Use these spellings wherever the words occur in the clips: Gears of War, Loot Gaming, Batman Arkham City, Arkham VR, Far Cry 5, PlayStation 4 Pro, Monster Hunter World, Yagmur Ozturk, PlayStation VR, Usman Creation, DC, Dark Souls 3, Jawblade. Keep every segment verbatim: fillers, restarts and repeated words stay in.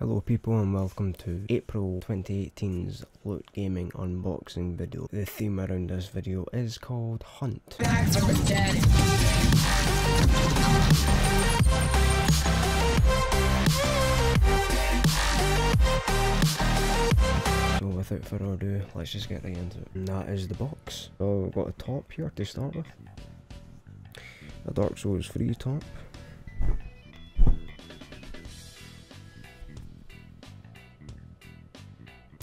Hello people and welcome to April twenty eighteen's Loot Gaming unboxing video. The theme around this video is called Hunt. Back from the dead. So without further ado, let's just get right into it. And that is the box. So we've got a top here to start with. A Dark Souls three top.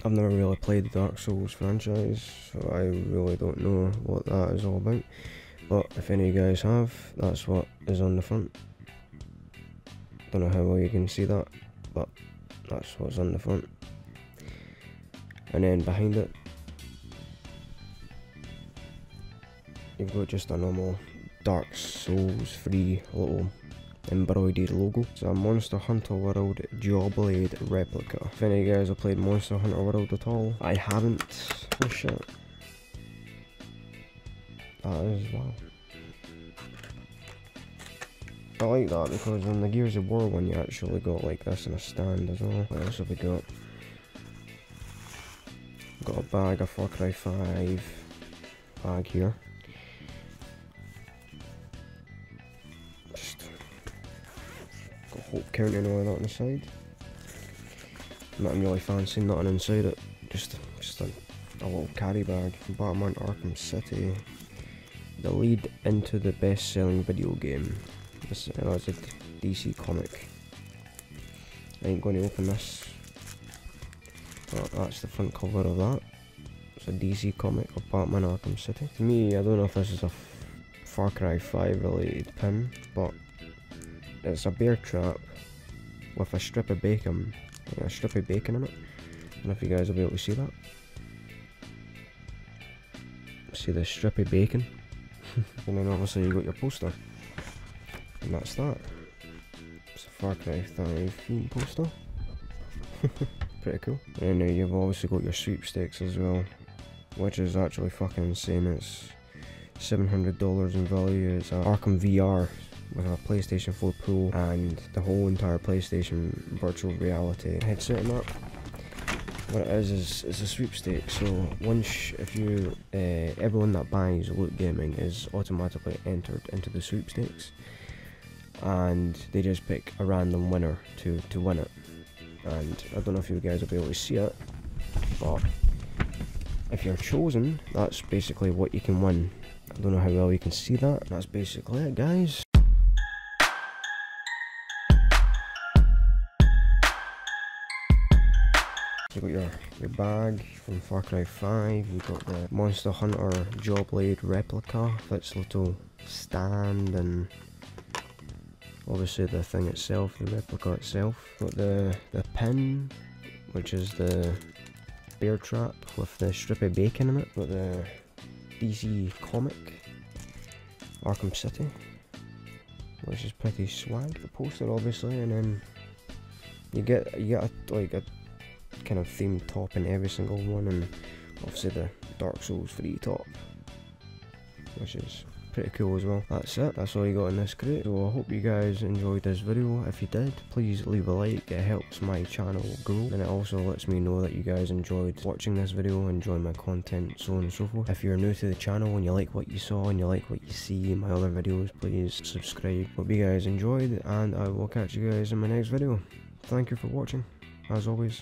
I've never really played the Dark Souls franchise, so I really don't know what that is all about, but if any of you guys have, that's what is on the front. Don't know how well you can see that, but that's what's on the front. And then behind it, you've got just a normal Dark Souls three little embroidered logo. It's a Monster Hunter World Jawblade replica. If any of you guys have played Monster Hunter World at all, I haven't. Oh shit. That is wow. I like that because in the Gears of War one you actually got like this in a stand as well. What else have we got? Got a bag of Far Cry five bag here. Hope counting all that on the side. Nothing really fancy, nothing inside it. Just, just a, a little carry bag. Batman Arkham City. The lead into the best-selling video game. This uh, is a D C comic. I ain't going to open this. But that's the front cover of that. It's a D C comic of Batman Arkham City. To me, I don't know if this is a Far Cry five related pin, but it's a bear trap with a strip of bacon, a strip of bacon in it. I don't know if you guys will be able to see that. See the strip of bacon, and then obviously you got your poster, and that's that. It's a Far Cry five theme poster. Pretty cool. And then you've obviously got your sweepstakes as well, which is actually fucking insane. It's seven hundred dollars in value. It's an Arkham V R. With a PlayStation four Pro and the whole entire PlayStation virtual reality headset and that. What it is is it's a sweepstakes. So once if you, uh, everyone that buys Loot Gaming is automatically entered into the sweepstakes, and they just pick a random winner to to win it. And I don't know if you guys will be able to see it, but if you're chosen, that's basically what you can win. I don't know how well you can see that. That's basically it, guys. You got your, your bag from Far Cry five, you got the Monster Hunter Jawblade replica, its little stand, and obviously the thing itself, the replica itself. Got the, the pin, which is the bear trap with the strip of bacon in it. Got the D C comic, Arkham City, which is pretty swag. The poster obviously, and then you get, you get a, like a kind of themed top in every single one, and obviously the Dark Souls three top, which is pretty cool as well. That's it, that's all you got in this crate. So I hope you guys enjoyed this video. If you did, please leave a like, it helps my channel grow, and it also lets me know that you guys enjoyed watching this video, enjoying my content, so on and so forth. If you're new to the channel and you like what you saw and you like what you see in my other videos, please subscribe. Hope you guys enjoyed, and I will catch you guys in my next video. Thank you for watching. As always.